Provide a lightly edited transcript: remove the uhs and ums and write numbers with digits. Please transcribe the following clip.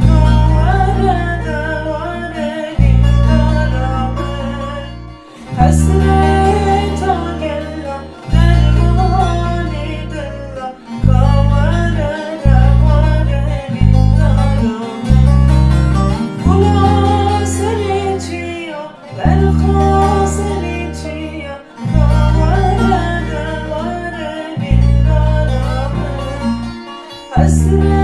Gula Sere Çiya.